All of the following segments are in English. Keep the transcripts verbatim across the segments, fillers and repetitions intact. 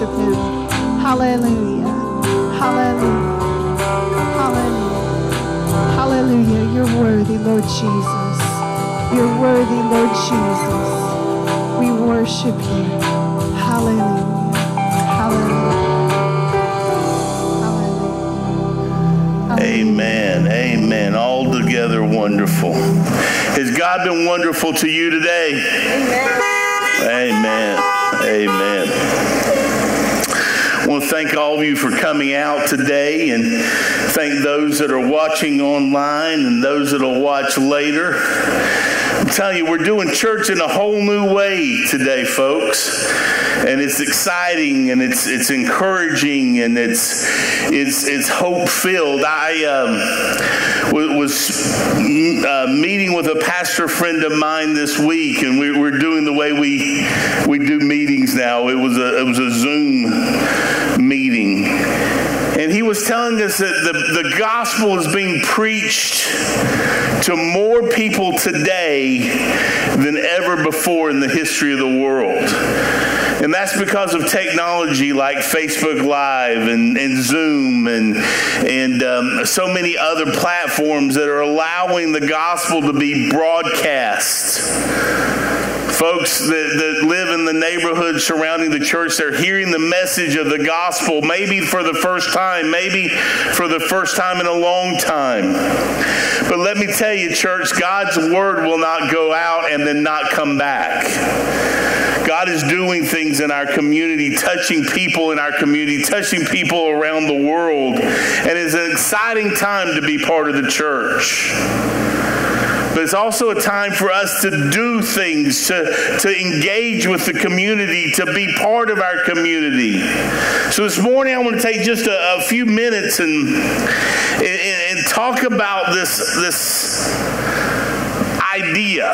worship Him. Hallelujah. Hallelujah. Hallelujah. Hallelujah. You're worthy, Lord Jesus. You're worthy, Lord Jesus. We worship You. Hallelujah. Hallelujah. Hallelujah. Amen. Amen. All together wonderful. Has God been wonderful to you today? Amen. Amen. Amen. I want to thank all of you for coming out today, and thank those that are watching online and those that will watch later. I'm telling you, we're doing church in a whole new way today, folks. And it's exciting, and it's it's encouraging, and it's it's it's hope-filled. I um, was uh, meeting with a pastor friend of mine this week, and we, we're doing the way we we do meetings now. It was a it was a Zoom meeting, and he was telling us that the the gospel is being preached to more people today than ever before in the history of the world. And that's because of technology like Facebook Live and, and Zoom and, and um, so many other platforms that are allowing the gospel to be broadcast. Folks that, that live in the neighborhood surrounding the church, they're hearing the message of the gospel, maybe for the first time, maybe for the first time in a long time. But let me tell you, church, God's word will not go out and then not come back. God is doing things in our community, touching people in our community, touching people around the world. And it's an exciting time to be part of the church. But it's also a time for us to do things, to, to engage with the community, to be part of our community. So this morning I want to take just a, a few minutes and, and, and talk about this, this idea.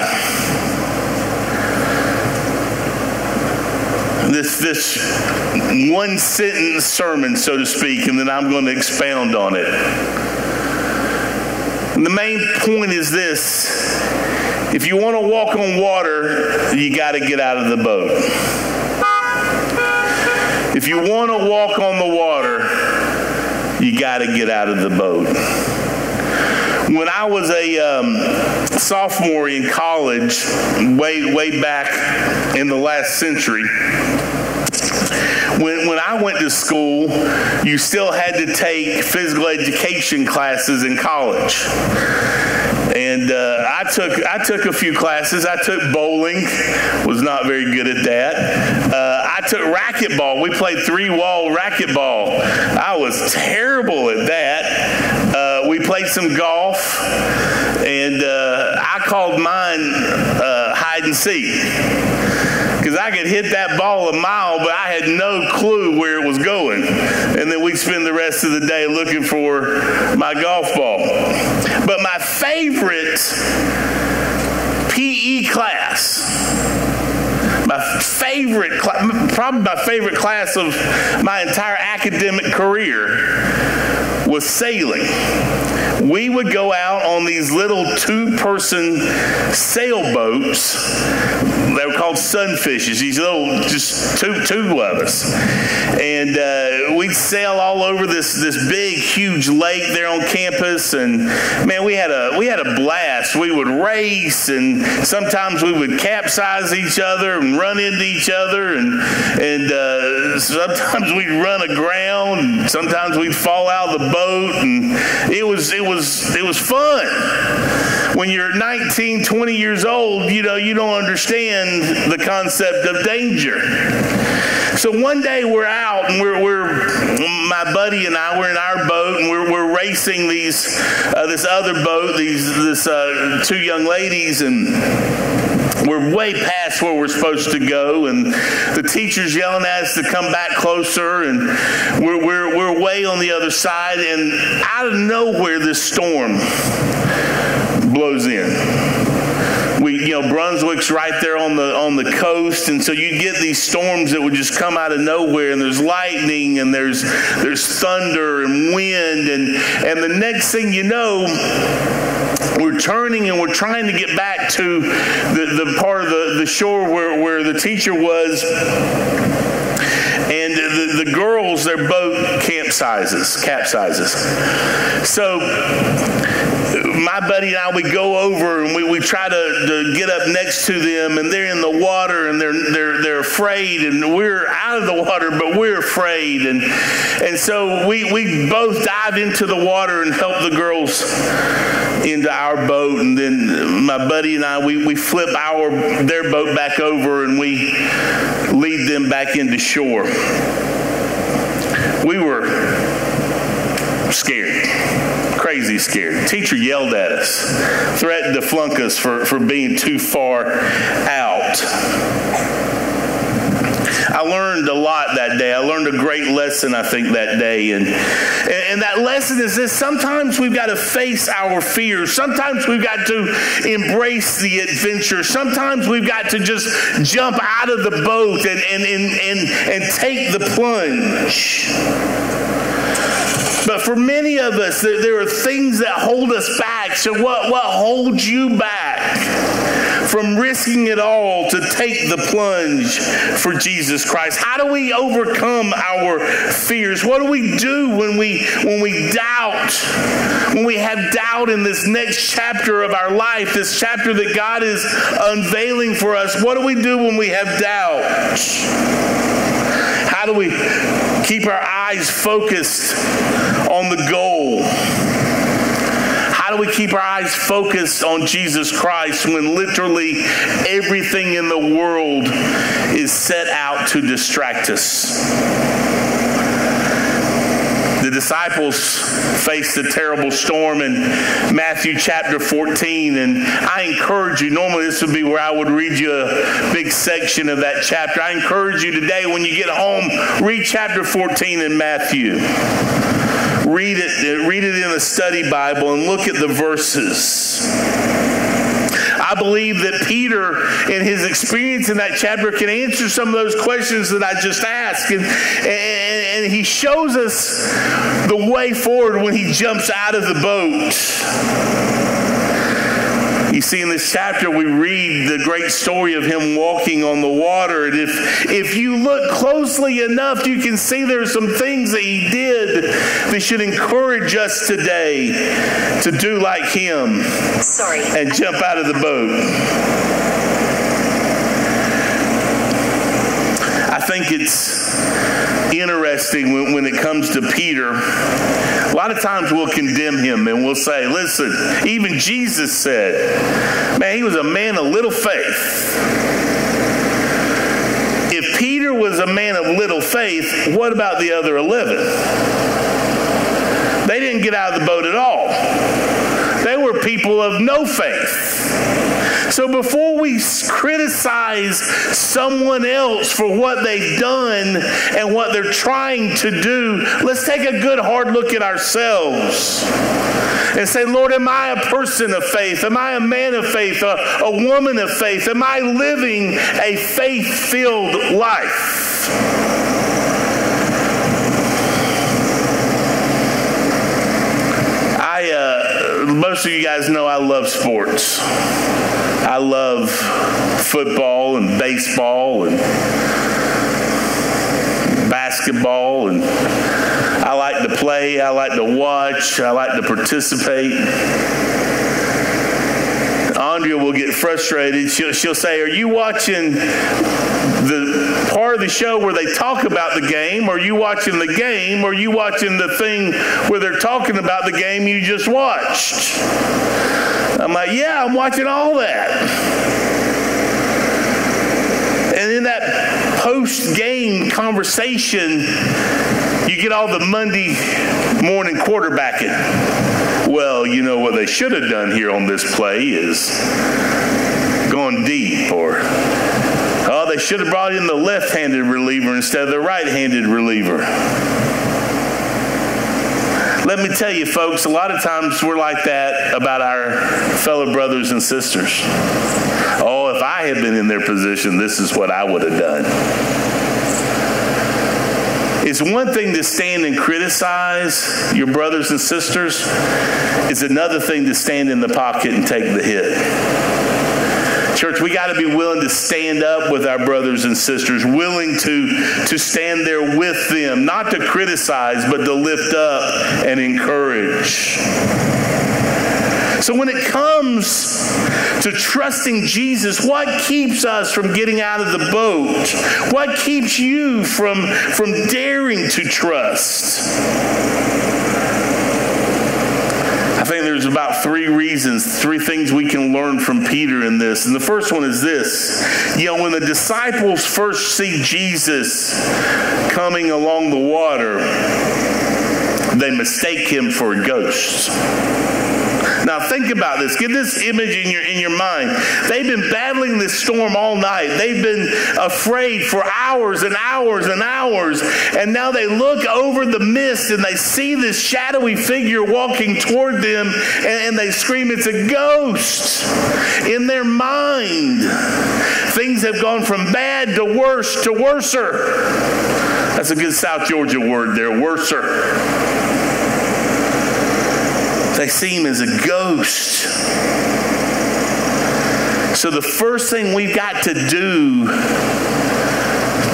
This, this one sentence sermon, so to speak, and then I'm going to expound on it. And the main point is this: if you want to walk on water, you got to get out of the boat. If you want to walk on the water, you got to get out of the boat. When I was a um, sophomore in college, way, way back in the last century, When, when I went to school, you still had to take physical education classes in college. And uh, I took I took a few classes. I took bowling, was not very good at that. Uh, I took racquetball. We played three-wall racquetball. I was terrible at that. Uh, we played some golf, and uh, I called mine uh, hide and seek, because I could hit that ball a mile, but I had no clue where it was going. And then we'd spend the rest of the day looking for my golf ball. But my favorite P E class, my favorite, probably my favorite class of my entire academic career, was sailing. We would go out on these little two-person sailboats. They were called sunfishes. These little, just two, two of us. And uh, we'd sail all over this, this big, huge lake there on campus. And man, we had a, we had a blast. We would race, and sometimes we would capsize each other and run into each other. And, and uh, sometimes we'd run aground. And sometimes we'd fall out of the boat. And it was, it was it was fun. When you're nineteen, twenty years old, you know, you don't understand the concept of danger. So one day we're out, and we're, we're my buddy and I, we're in our boat, and we're, we're racing these uh, this other boat, these this uh, two young ladies, and we're way past where we're supposed to go, and the teacher's yelling at us to come back closer, and we're, we're, we're way on the other side, and out of nowhere this storm blows in. We, you know, Brunswick's right there on the on the coast, and so you get these storms that would just come out of nowhere, and there's lightning, and there's there's thunder and wind, and and the next thing you know, we're turning and we're trying to get back to the, the part of the, the shore where, where the teacher was. And the the, the girls, their boat capsizes, capsizes. So my buddy and I would go over and we, we try to, to get up next to them, and they're in the water and they're they're they're afraid, and we're out of the water but we're afraid, and and so we we both dive into the water and help the girls into our boat, and then my buddy and I we, we flip our their boat back over and we lead them back into shore. We were scared, crazy scared. Teacher yelled at us, threatened to flunk us for, for being too far out. I learned a lot that day. I learned a great lesson, I think, that day. And, and that lesson is this: sometimes we've got to face our fears. Sometimes we've got to embrace the adventure. Sometimes we've got to just jump out of the boat and, and, and, and, and take the plunge. But for many of us, there, there are things that hold us back. So what, what holds you back from risking it all to take the plunge for Jesus Christ? How do we overcome our fears? What do we do when we, when we doubt, when we have doubt in this next chapter of our life, this chapter that God is unveiling for us? What do we do when we have doubt? How do we keep our eyes focused on the goal? How do we keep our eyes focused on Jesus Christ when literally everything in the world is set out to distract us? The disciples faced a terrible storm in Matthew chapter fourteen, and I encourage you, normally this would be where I would read you a big section of that chapter. I encourage you today, when you get home, read chapter fourteen in Matthew. Read it, read it in a study Bible and look at the verses. I believe that Peter, in his experience in that chapter, can answer some of those questions that I just asked. And, and, and he shows us the way forward when he jumps out of the boat. You see, in this chapter, we read the great story of him walking on the water. And if, if you look closely enough, you can see there are some things that he did that should encourage us today to do like him. Sorry. And jump out of the boat. I think it's interesting when, when it comes to Peter. A lot of times we'll condemn him and we'll say, listen, even Jesus said, man, he was a man of little faith. If Peter was a man of little faith, what about the other eleven? They didn't get out of the boat at all. They were people of no faith. So before we criticize someone else for what they've done and what they're trying to do, let's take a good hard look at ourselves and say, Lord, am I a person of faith? Am I a man of faith? A, a woman of faith? Am I living a faith-filled life? Most of you guys know I love sports. I love football and baseball and basketball, and I like to play, I like to watch, I like to participate. Andrea will get frustrated. She'll, she'll say, are you watching the part of the show where they talk about the game? Are you watching the game? Are you watching the thing where they're talking about the game you just watched? I'm like, yeah, I'm watching all that. And in that post-game conversation, you get all the Monday morning quarterbacking. Well, you know, what they should have done here on this play is gone deep, or, oh, they should have brought in the left-handed reliever instead of the right-handed reliever. Let me tell you, folks, a lot of times we're like that about our fellow brothers and sisters. Oh, if I had been in their position, this is what I would have done. It's one thing to stand and criticize your brothers and sisters. It's another thing to stand in the pocket and take the hit. Church, we got to be willing to stand up with our brothers and sisters, willing to, to stand there with them, not to criticize, but to lift up and encourage. So when it comes to trusting Jesus, what keeps us from getting out of the boat? What keeps you from, from daring to trust? I think there's about three reasons, three things we can learn from Peter in this. And the first one is this. You know, when the disciples first see Jesus coming along the water, they mistake him for a ghost. Now think about this. Get this image in your in your mind. They've been battling this storm all night. They've been afraid for hours and hours and hours. And now they look over the mist and they see this shadowy figure walking toward them, and, and they scream, "It's a ghost." In their mind, things have gone from bad to worse to worser. That's a good South Georgia word there, worser. They see him as a ghost. So the first thing we've got to do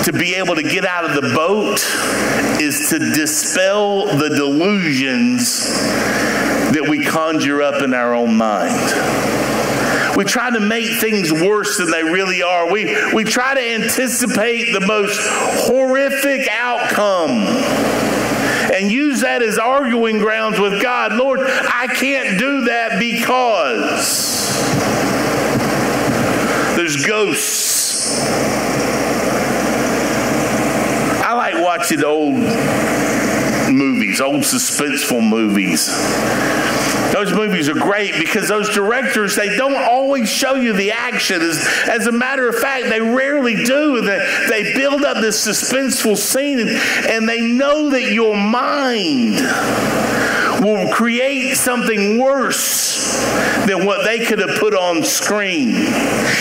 to be able to get out of the boat is to dispel the delusions that we conjure up in our own mind. We try to make things worse than they really are. We, we try to anticipate the most horrific outcome and use that as arguing grounds with God. Lord, I can't do that because there's ghosts. I like watching old movies, old suspenseful movies. Those movies are great because those directors, they don't always show you the action. As, as a matter of fact, they rarely do. They, they build up this suspenseful scene, and, and they know that your mind will create something worse than what they could have put on screen.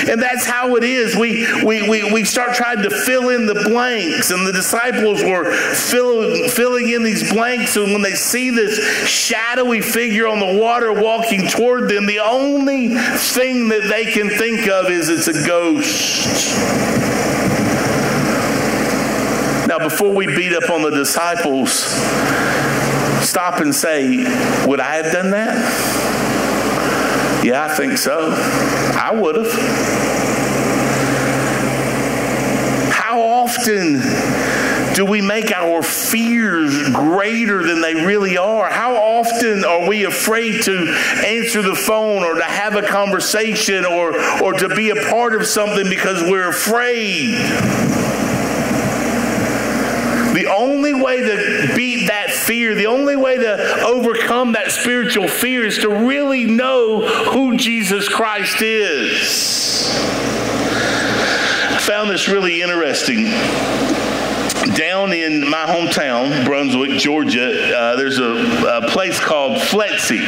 And that's how it is. We, we, we, we start trying to fill in the blanks, and the disciples were fill, filling in these blanks, and when they see this shadowy figure on the water walking toward them, the only thing that they can think of is it's a ghost. Now, before we beat up on the disciples, stop and say, would I have done that? Yeah, I think so. I would have. How often do we make our fears greater than they really are? How often are we afraid to answer the phone or to have a conversation or, or to be a part of something because we're afraid? The only way to beat that fear, the only way to overcome that spiritual fear is to really know who Jesus Christ is. I found this really interesting. Down in my hometown, Brunswick, Georgia, uh, there's a, a place called FLETC,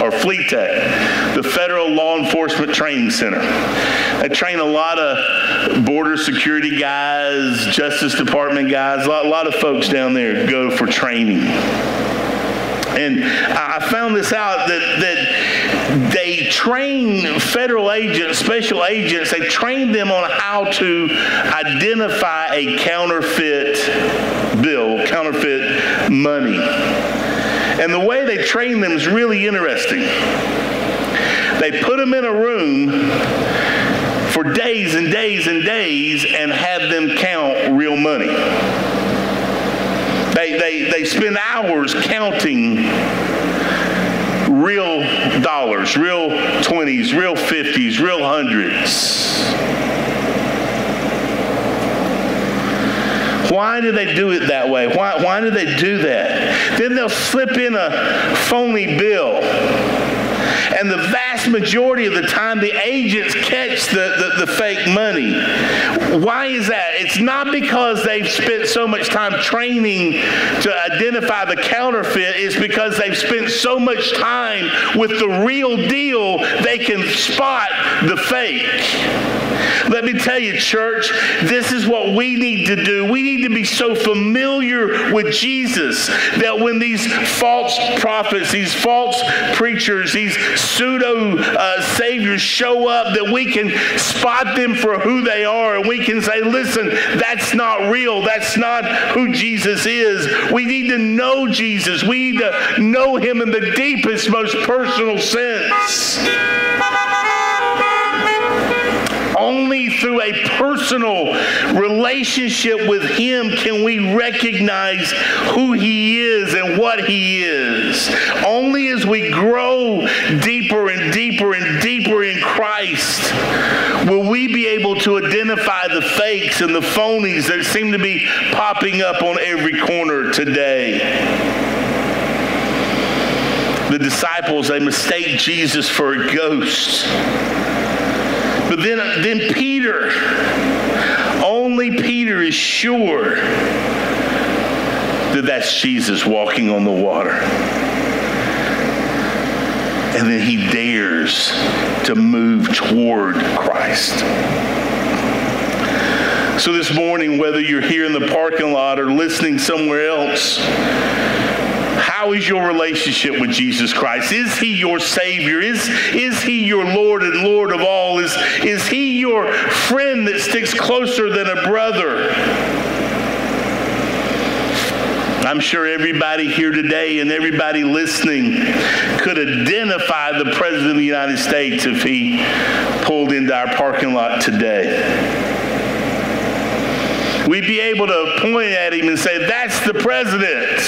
or FLETC, the Federal Law Enforcement Training Center. They train a lot of border security guys, Justice Department guys, a lot, a lot of folks down there go for training. And I found this out that, that they train federal agents, special agents, they train them on how to identify a counterfeit bill, counterfeit money. And the way they train them is really interesting. They put them in a room for days and days and days and have them count real money. They, they, they spend hours counting real dollars, real twenties, real fifties, real hundreds. Why do they do it that way? Why, why do they do that? Then they'll slip in a phony bill. And the vast majority of the time, the agents catch the, the, the fake money. Why is that? It's not because they've spent so much time training to identify the counterfeit. It's because they've spent so much time with the real deal, they can spot the fake. Let me tell you, church, this is what we need to do. We need to be so familiar with Jesus that when these false prophets, these false preachers, these pseudo uh, saviors show up, that we can spot them for who they are, and we can say, listen, that's not real. That's not who Jesus is. We need to know Jesus. We need to know him in the deepest, most personal sense. Only through a personal relationship with him can we recognize who he is and what he is. Only as we grow deeper and deeper and deeper in Christ will we be able to identify the fakes and the phonies that seem to be popping up on every corner today. The disciples, they mistake Jesus for a ghost. But then, then Peter, only Peter is sure that that's Jesus walking on the water. And then he dares to move toward Christ. So this morning, whether you're here in the parking lot or listening somewhere else, how is your relationship with Jesus Christ? Is he your Savior? Is, is he your Lord and Lord of all? Is, is he your friend that sticks closer than a brother? I'm sure everybody here today and everybody listening could identify the President of the United States if he pulled into our parking lot today. We'd be able to point at him and say, that's the President.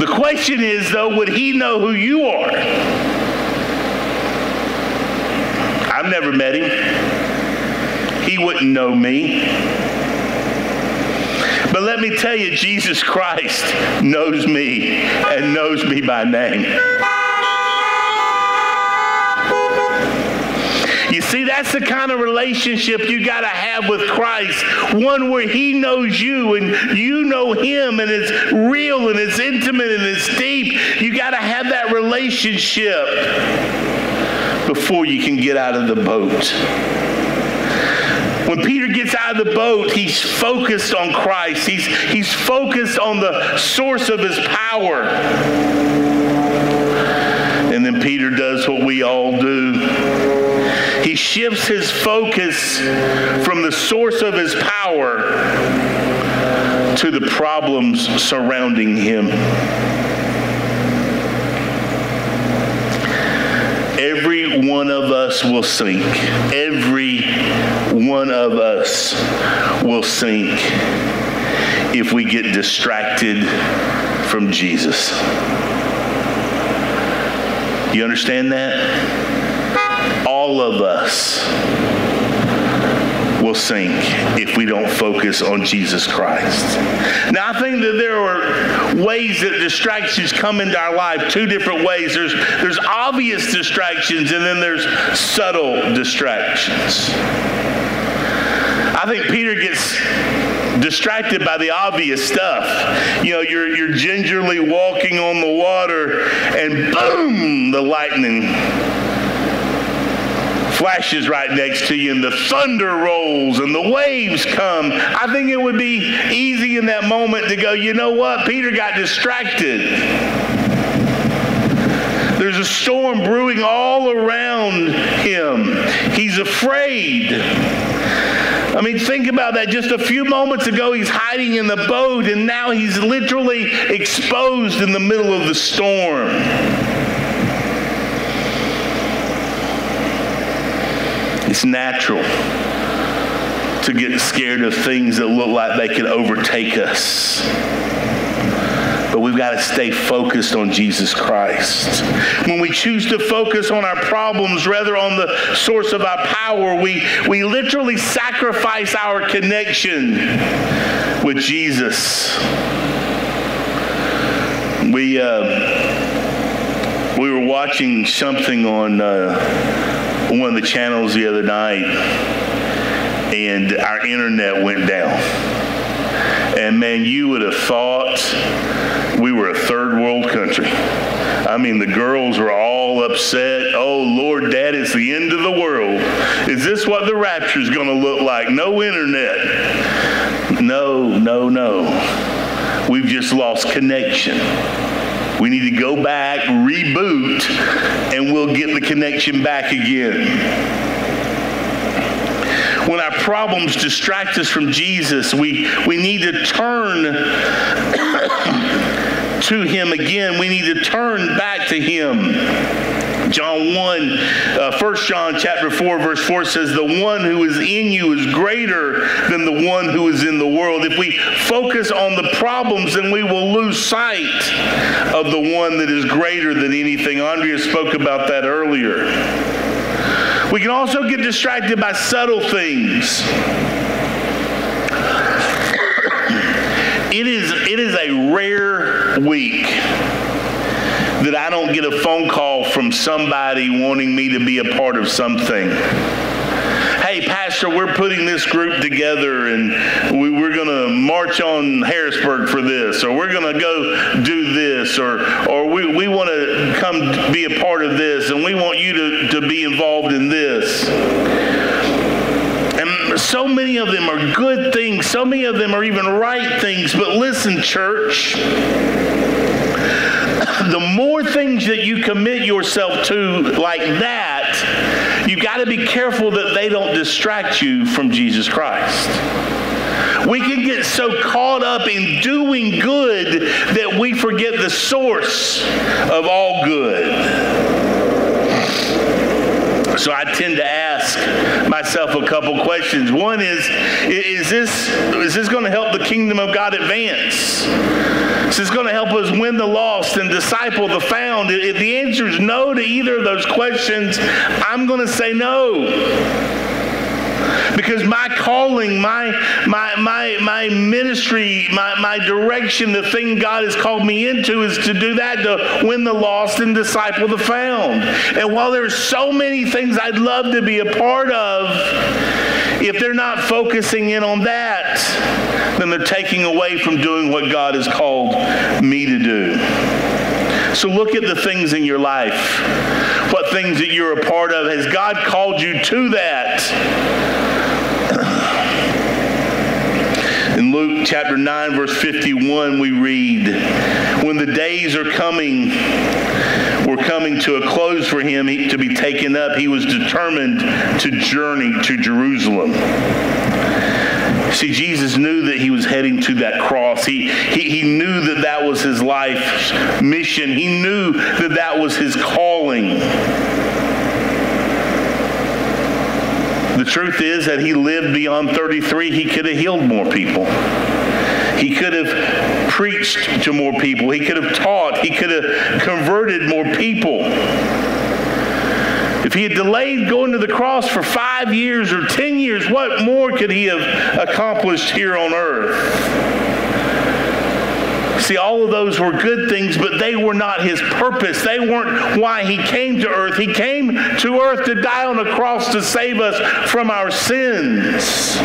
The question is, though, would he know who you are? I've never met him. He wouldn't know me. But let me tell you, Jesus Christ knows me and knows me by name. You see, that's the kind of relationship you got to have with Christ. One where he knows you and you know him, and it's real and it's intimate and it's deep. You got to have that relationship before you can get out of the boat. When Peter gets out of the boat, he's focused on Christ. He's, he's focused on the source of his power. And then Peter does what we all do. He shifts his focus from the source of his power to the problems surrounding him. Every one of us will sink. Every one of us will sink if we get distracted from Jesus. You understand that? All of us will sink if we don't focus on Jesus Christ. Now, I think that there are ways that distractions come into our life, two different ways. There's, there's obvious distractions, and then there's subtle distractions. I think Peter gets distracted by the obvious stuff. You know, you're, you're gingerly walking on the water, and boom, the lightning flashes right next to you, and the thunder rolls and the waves come. I think it would be easy in that moment to go, you know what? Peter got distracted. There's a storm brewing all around him. He's afraid. I mean, think about that. Just a few moments ago, he's hiding in the boat, and now he's literally exposed in the middle of the storm. It's natural to get scared of things that look like they can overtake us. But we've got to stay focused on Jesus Christ. When we choose to focus on our problems rather on the source of our power, we, we literally sacrifice our connection with Jesus. We, uh, we were watching something on... Uh, one of the channels the other night, and our internet went down. And man, you would have thought we were a third world country. I mean, the girls were all upset. Oh Lord, Dad, it's the end of the world. Is this what the rapture is going to look like? No internet. No, no, no. We've just lost connection. We need to go back, reboot, and we'll get the connection back again. When our problems distract us from Jesus, we, we need to turn to Him again. We need to turn back to Him. John one, uh, First John chapter four, verse four says, "The one who is in you is greater than the one who is in the world." If we focus on the problems, then we will lose sight of the one that is greater than anything. Andrea spoke about that earlier. We can also get distracted by subtle things. It is, it is a rare week that I don't get a phone call from somebody wanting me to be a part of something. "Hey, Pastor, we're putting this group together, and we, we're going to march on Harrisburg for this, or we're going to go do this, or or we, we want to come be a part of this, and we want you to, to be involved in this." And so many of them are good things. So many of them are even right things. But listen, church, the more things that you commit yourself to like that, you've got to be careful that they don't distract you from Jesus Christ. We can get so caught up in doing good that we forget the source of all good. So I tend to ask myself a couple questions. One is, is this, is this going to help the kingdom of God advance? Is this going to help us win the lost and disciple the found? If the answer is no to either of those questions, I'm going to say no. Because my calling, my my my my ministry, my, my direction, the thing God has called me into is to do that, to win the lost and disciple the found. And while there's so many things I'd love to be a part of, if they're not focusing in on that, then they're taking away from doing what God has called me to do. So look at the things in your life. What things that you're a part of. Has God called you to that? In Luke chapter nine verse fifty-one we read, "When the days are coming, were coming to a close for him he, to be taken up, he was determined to journey to Jerusalem." See, Jesus knew that he was heading to that cross. He, he, he knew that that was his life's mission. He knew that that was his calling. The truth is that he lived beyond thirty-three. He could have healed more people. He could have preached to more people. He could have taught. He could have converted more people. If he had delayed going to the cross for five years or ten years, what more could he have accomplished here on earth? See, all of those were good things, but they were not his purpose. They weren't why he came to earth. He came to earth to die on a cross to save us from our sins.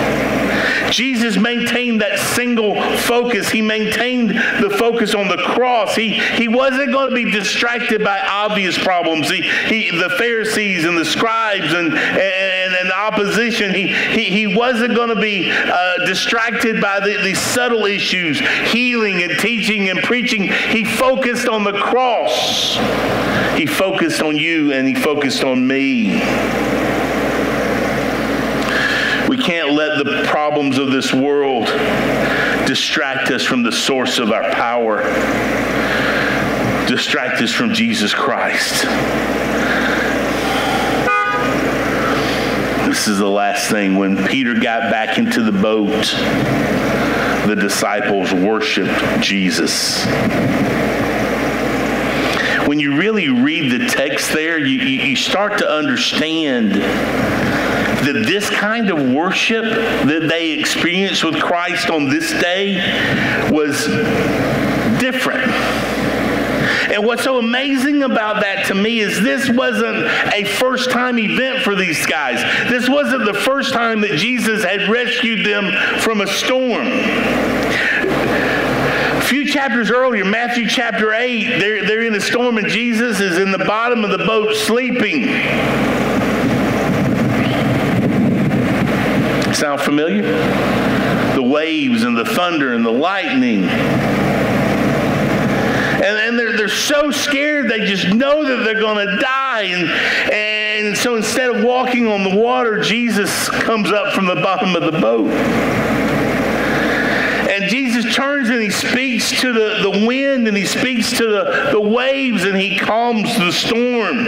Jesus maintained that single focus. He maintained the focus on the cross. He, he wasn't going to be distracted by obvious problems. He, he, the Pharisees and the scribes and, and, and opposition, he, he, he wasn't going to be uh, distracted by the, the subtle issues, healing and teaching and preaching. He focused on the cross. He focused on you and he focused on me. We can't let the problems of this world distract us from the source of our power. Distract us from Jesus Christ. This is the last thing. When Peter got back into the boat, the disciples worshiped Jesus. When you really read the text there, you, you start to understand that this kind of worship that they experienced with Christ on this day was different. And what's so amazing about that to me is this wasn't a first-time event for these guys. This wasn't the first time that Jesus had rescued them from a storm. A few chapters earlier, Matthew chapter eight, they're, they're in a storm and Jesus is in the bottom of the boat sleeping. Sound familiar? The waves and the thunder and the lightning. And, and they're, they're they're so scared they just know that they're going to die. And, and so instead of walking on the water, Jesus comes up from the bottom of the boat. And Jesus turns and he speaks to the, the wind, and he speaks to the, the waves, and he calms the storm.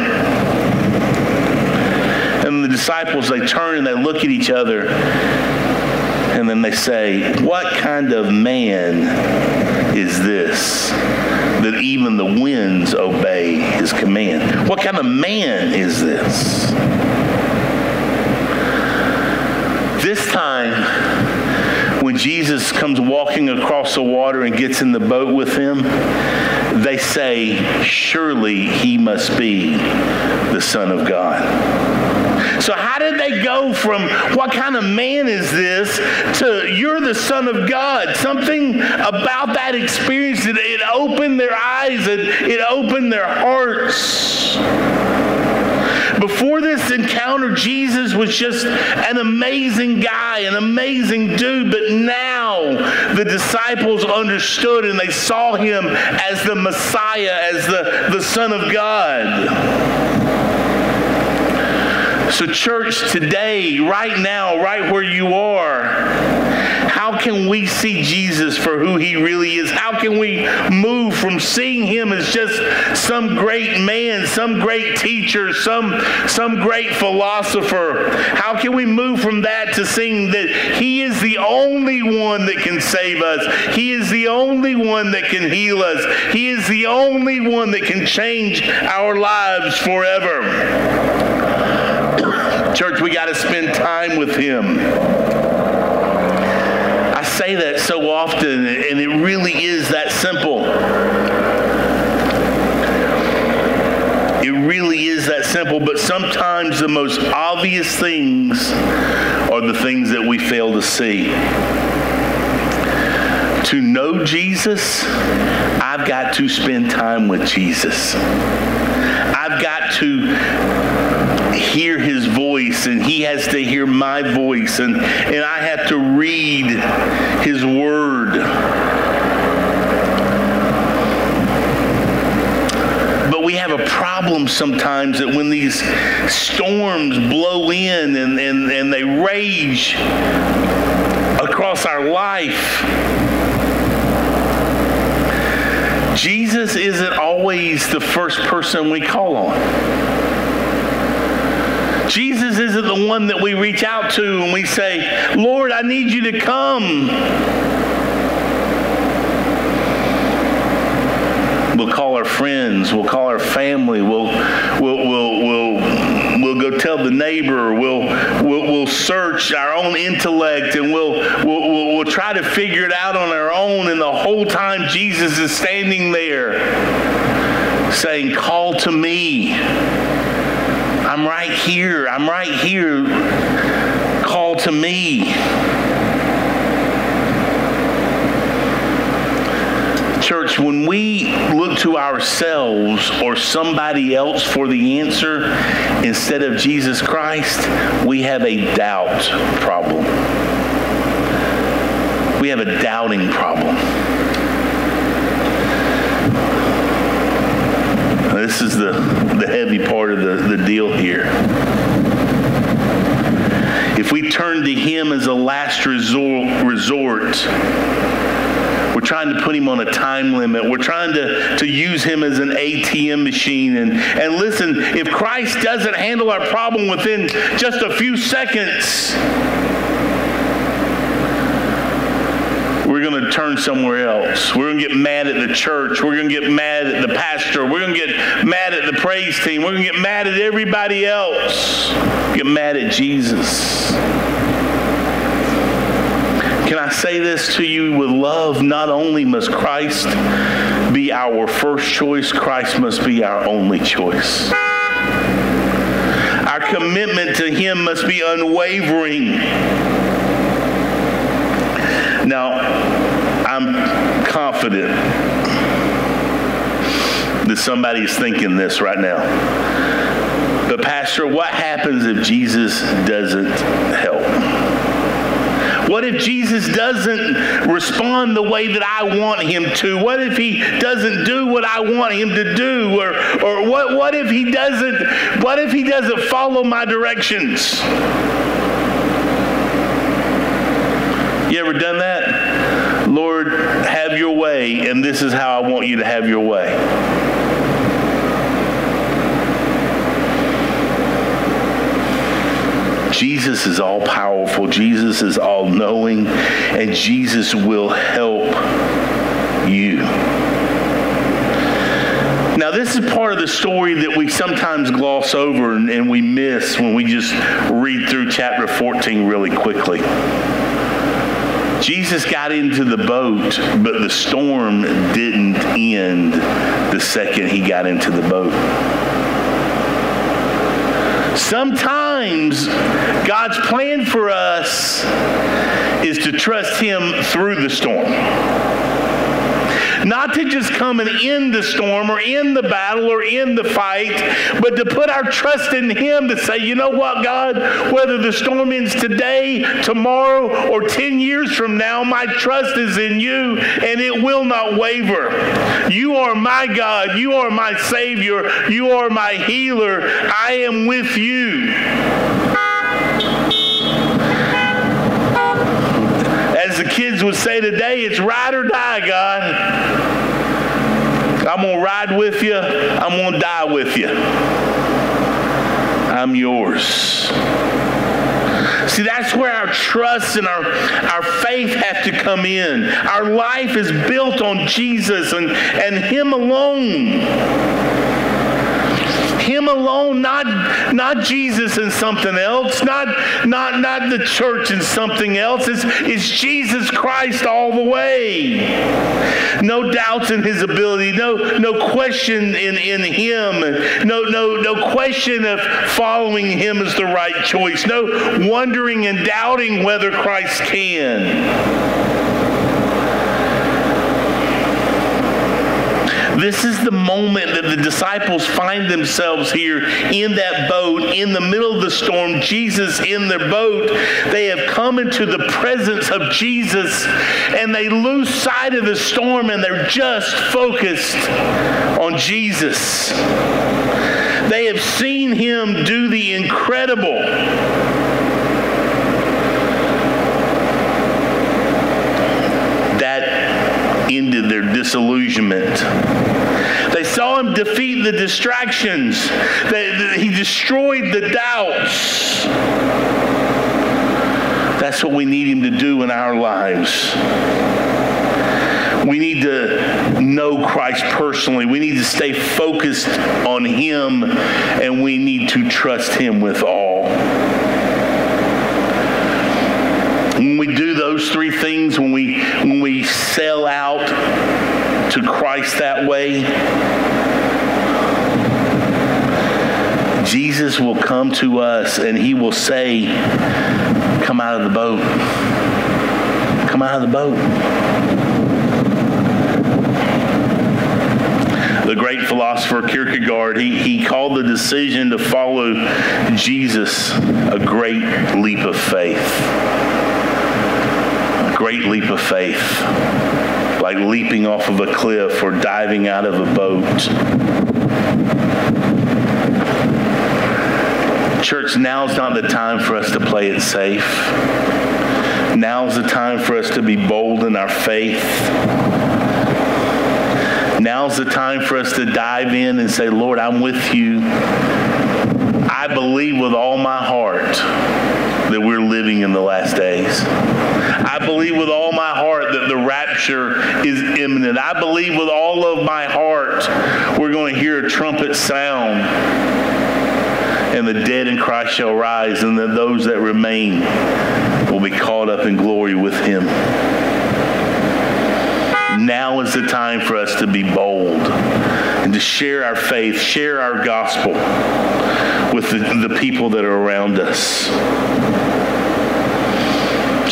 And the disciples, they turn and they look at each other. And then they say, what kind of man is this that even the winds obey his command? What kind of man is this? This time, when Jesus comes walking across the water and gets in the boat with him, they say, surely he must be the Son of God. So how did they go from what kind of man is this to you're the Son of God? Something about that experience, it, it opened their eyes, it, it opened their hearts. Before this encounter, Jesus was just an amazing guy, an amazing dude. But now the disciples understood and they saw him as the Messiah, as the, the Son of God. So church, today, right now, right where you are, how can we see Jesus for who he really is? How can we move from seeing him as just some great man, some great teacher, some, some great philosopher? How can we move from that to seeing that he is the only one that can save us? He is the only one that can heal us. He is the only one that can change our lives forever. Church, we got to spend time with him. I say that so often, and it really is that simple. It really is that simple, but sometimes the most obvious things are the things that we fail to see. To know Jesus, I've got to spend time with Jesus. I've got to hear his voice, and he has to hear my voice, and, and I have to read his word. But we have a problem sometimes that when these storms blow in and, and, and they rage across our life, Jesus isn't always the first person we call on. Jesus isn't the one that we reach out to and we say, Lord, I need you to come. We'll call our friends. We'll call our family. We'll, we'll, we'll, we'll, we'll go tell the neighbor. We'll, we'll, we'll search our own intellect, and we'll, we'll, we'll, we'll try to figure it out on our own. And the whole time Jesus is standing there saying, call to me. I'm right here. I'm right here. Call to me. Church, when we look to ourselves or somebody else for the answer instead of Jesus Christ, we have a doubt problem. We have a doubting problem. This is the, the heavy part of the, the deal here. If we turn to him as a last resort, resort, we're trying to put him on a time limit. We're trying to, to use him as an A T M machine. And, and listen, if Christ doesn't handle our problem within just a few seconds, we're going to turn somewhere else. We're going to get mad at the church. We're going to get mad at the pastor. We're going to get mad at the praise team. We're going to get mad at everybody else. Get mad at Jesus. Can I say this to you with love? Not only must Christ be our first choice, Christ must be our only choice. Our commitment to him must be unwavering. Now, I'm confident that somebody's thinking this right now. But Pastor, what happens if Jesus doesn't help? What if Jesus doesn't respond the way that I want him to? What if he doesn't do what I want him to do? Or, or what, what if he doesn't, what if he doesn't follow my directions? You ever done that? Lord, have your way, and this is how I want you to have your way. Jesus is all-powerful. Jesus is all-knowing. And Jesus will help you. Now, this is part of the story that we sometimes gloss over and, and we miss when we just read through chapter fourteen really quickly. Jesus got into the boat, but the storm didn't end the second he got into the boat. Sometimes God's plan for us is to trust him through the storm. Not to just come and end the storm or end the battle or end the fight, but to put our trust in him to say, you know what, God, whether the storm ends today, tomorrow, or ten years from now, my trust is in you and it will not waver. You are my God. You are my Savior. You are my healer. I am with you. As the kids would say today, it's ride or die, God. I'm going to ride with you. I'm going to die with you. I'm yours. See, that's where our trust and our, our faith have to come in. Our life is built on Jesus and, and him alone. Him alone, not, not Jesus and something else, not, not, not the church and something else. It's, it's Jesus Christ all the way. No doubts in his ability, no, no question in, in him, no, no, no question of following him is the right choice, no wondering and doubting whether Christ can. This is the moment that the disciples find themselves here in that boat, in the middle of the storm, Jesus in their boat. They have come into the presence of Jesus, and they lose sight of the storm, and they're just focused on Jesus. They have seen him do the incredible. Ended their disillusionment. They saw him defeat the distractions. They, they, he destroyed the doubts. That's what we need him to do in our lives. We need to know Christ personally. We need to stay focused on him, and we need to trust him with all. When we do those three things, when we when we sell out to Christ that way, Jesus will come to us and he will say, come out of the boat. Come out of the boat. The great philosopher Kierkegaard, he, he called the decision to follow Jesus a great leap of faith. Great leap of faith, like leaping off of a cliff or diving out of a boat. Church, now's not the time for us to play it safe. Now's the time for us to be bold in our faith. Now's the time for us to dive in and say, Lord, I'm with you. I believe with all my heart that we're living in the last days. I believe with all my heart that the rapture is imminent. I believe with all of my heart we're going to hear a trumpet sound, and the dead in Christ shall rise, and that those that remain will be caught up in glory with him. Now is the time for us to be bold and to share our faith, share our gospel with the, the people that are around us.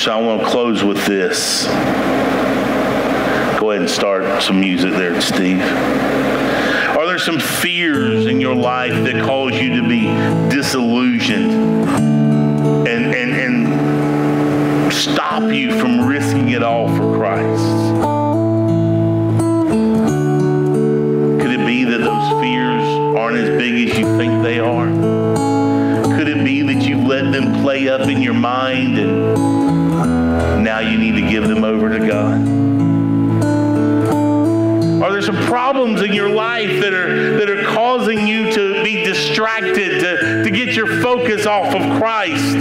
So I want to close with this. Go ahead and start some music there, Steve. Are there some fears in your life that cause you to be disillusioned and, and, and will stop you from risking it all for Christ? Could it be that those fears aren't as big as you think they are? Could it be that you've let them play up in your mind and now you need to give them over to God? Are there some problems in your life that are that are causing you to be distracted, to, to get your focus off of Christ?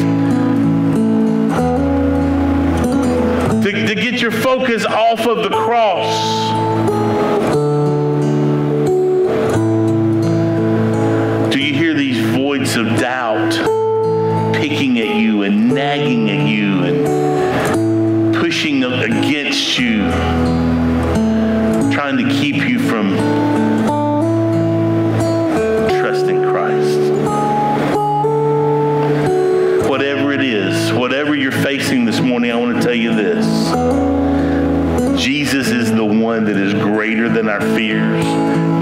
To, to get your focus off of the cross? Do you hear these voids of doubt picking at you and nagging at you and pushing against you? Trying to keep you from trusting Christ. Whatever it is, whatever you're facing this morning, I want to tell you this. Jesus is the one that is greater than our fears.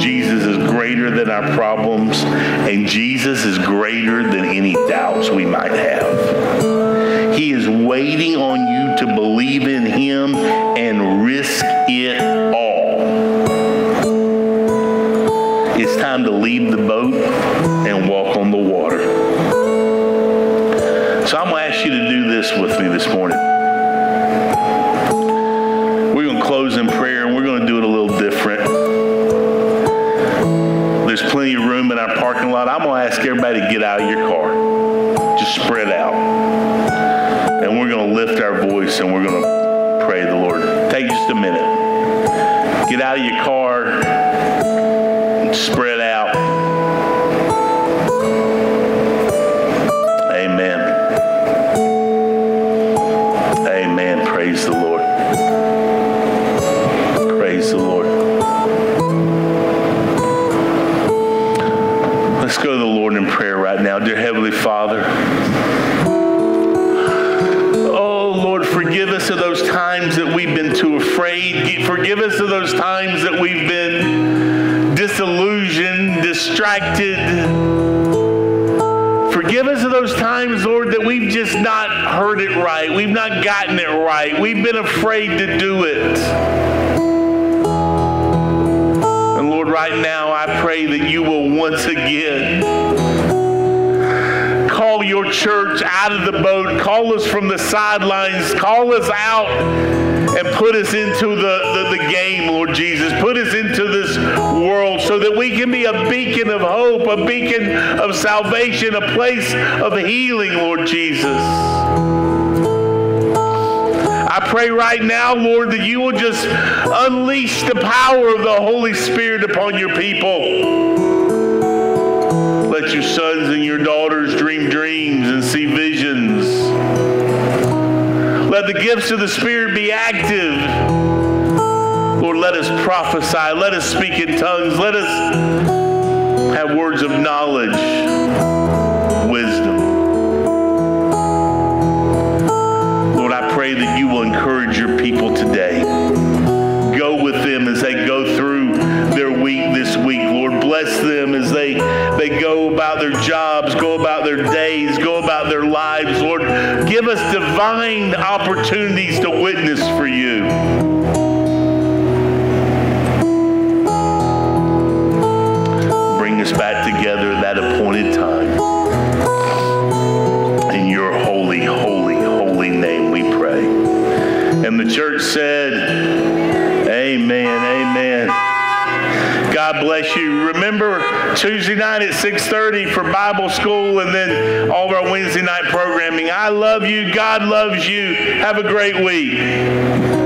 Jesus is greater than our problems. And Jesus is greater than any doubts we might have. He is waiting on you to believe in Him and risk it all. It's time to leave the boat and walk on the water. So I'm going to ask you to do this with me this morning. We're going to close in prayer, and we're going to do it a little different. There's plenty of room in our parking lot. I'm going to ask everybody to get out of your car. Just spread out. And we're going to lift our voice, and we're going to pray the Lord. Take just a minute. Get out of your car. Spread out. Amen. Amen. Praise the Lord. Praise the Lord. Let's go to the Lord in prayer right now. Dear Heavenly Father, forgive us of those times that we've been too afraid. Forgive us of those times that we've been disillusioned, distracted. Forgive us of those times, Lord, that we've just not heard it right. We've not gotten it right. We've been afraid to do it. And Lord, right now I pray that you will once again call your church out of the boat. Call us from the sidelines. Call us out and put us into the, the, the game, Lord Jesus. Put us into this world so that we can be a beacon of hope, a beacon of salvation, a place of healing, Lord Jesus. I pray right now, Lord, that you will just unleash the power of the Holy Spirit upon your people. Let your sons and your daughters dream dreams and see visions. Let the gifts of the Spirit be active. Lord, let us prophesy. Let us speak in tongues. Let us have words of knowledge, wisdom. Lord, I pray that you will encourage your people today. Go with them as they go through their week this week. Lord, bless them as they, they go about their jobs, go about their days, go about their lives. Lord, give us divine opportunities to witness for you. Bring us back together at that appointed time. In your holy, holy, holy name we pray. And the church said, amen, amen. God bless you. Remember, Tuesday night at six thirty for Bible school and then all of our Wednesday night programming. I love you. God loves you. Have a great week.